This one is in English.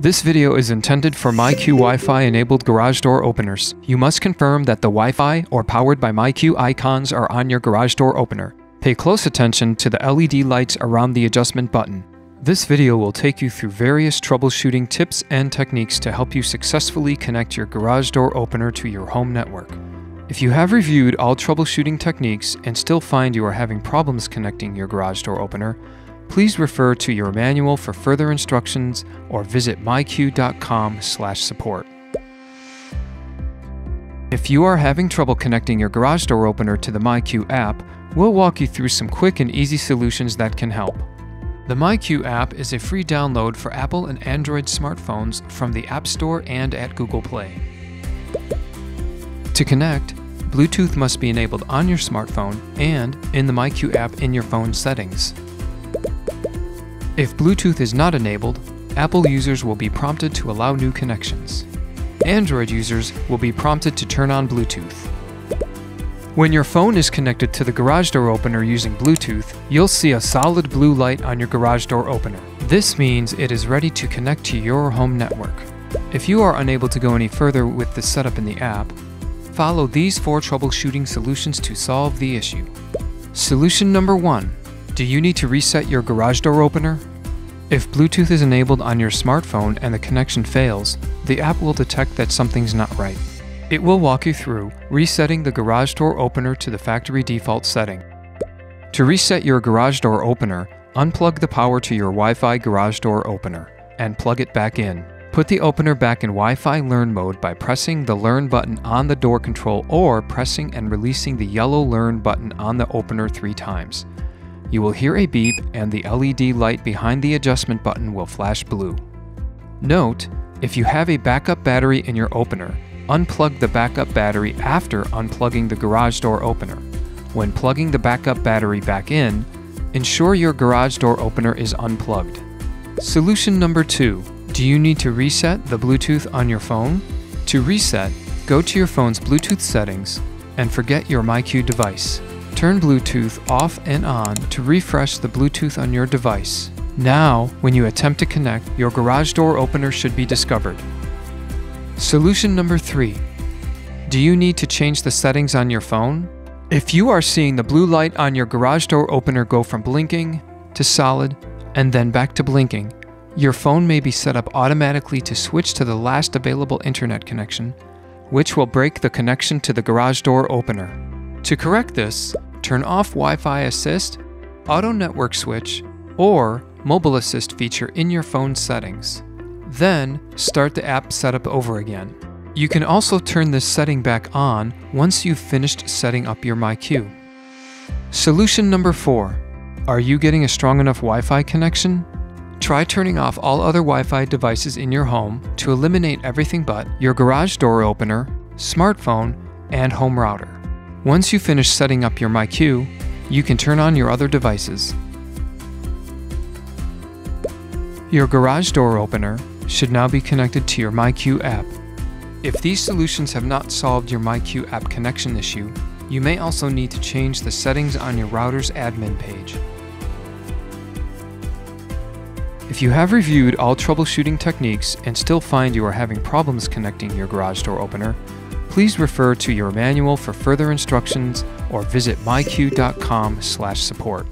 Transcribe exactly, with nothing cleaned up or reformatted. This video is intended for myQ Wi-Fi enabled garage door openers. You must confirm that the Wi-Fi or powered by myQ icons are on your garage door opener. Pay close attention to the L E D lights around the adjustment button. This video will take you through various troubleshooting tips and techniques to help you successfully connect your garage door opener to your home network. If you have reviewed all troubleshooting techniques and still find you are having problems connecting your garage door opener, please refer to your manual for further instructions or visit myq dot com slash support. If you are having trouble connecting your garage door opener to the myQ app, we'll walk you through some quick and easy solutions that can help. The myQ app is a free download for Apple and Android smartphones from the App Store and at Google Play. To connect, Bluetooth must be enabled on your smartphone and in the myQ app in your phone settings. If Bluetooth is not enabled, Apple users will be prompted to allow new connections. Android users will be prompted to turn on Bluetooth. When your phone is connected to the garage door opener using Bluetooth, you'll see a solid blue light on your garage door opener. This means it is ready to connect to your home network. If you are unable to go any further with the setup in the app, follow these four troubleshooting solutions to solve the issue. Solution number one. Do you need to reset your garage door opener? If Bluetooth is enabled on your smartphone and the connection fails, the app will detect that something's not right. It will walk you through resetting the garage door opener to the factory default setting. To reset your garage door opener, unplug the power to your Wi-Fi garage door opener and plug it back in. Put the opener back in Wi-Fi Learn mode by pressing the Learn button on the door control or pressing and releasing the yellow Learn button on the opener three times. You will hear a beep and the L E D light behind the adjustment button will flash blue. Note, if you have a backup battery in your opener, unplug the backup battery after unplugging the garage door opener. When plugging the backup battery back in, ensure your garage door opener is unplugged. Solution number two. Do you need to reset the Bluetooth on your phone? To reset, go to your phone's Bluetooth settings and forget your myQ device. Turn Bluetooth off and on to refresh the Bluetooth on your device. Now, when you attempt to connect, your garage door opener should be discovered. Solution number three. Do you need to change the settings on your phone? If you are seeing the blue light on your garage door opener go from blinking to solid and then back to blinking, your phone may be set up automatically to switch to the last available internet connection, which will break the connection to the garage door opener. To correct this, turn off Wi-Fi Assist, Auto Network Switch, or Mobile Assist feature in your phone settings. Then, start the app setup over again. You can also turn this setting back on once you've finished setting up your myQ. Solution number four. Are you getting a strong enough Wi-Fi connection? Try turning off all other Wi-Fi devices in your home to eliminate everything but your garage door opener, smartphone, and home router. Once you finish setting up your myQ, you can turn on your other devices. Your garage door opener should now be connected to your myQ app. If these solutions have not solved your myQ app connection issue, you may also need to change the settings on your router's admin page. If you have reviewed all troubleshooting techniques and still find you are having problems connecting your garage door opener, please refer to your manual for further instructions or visit myq dot com slash support.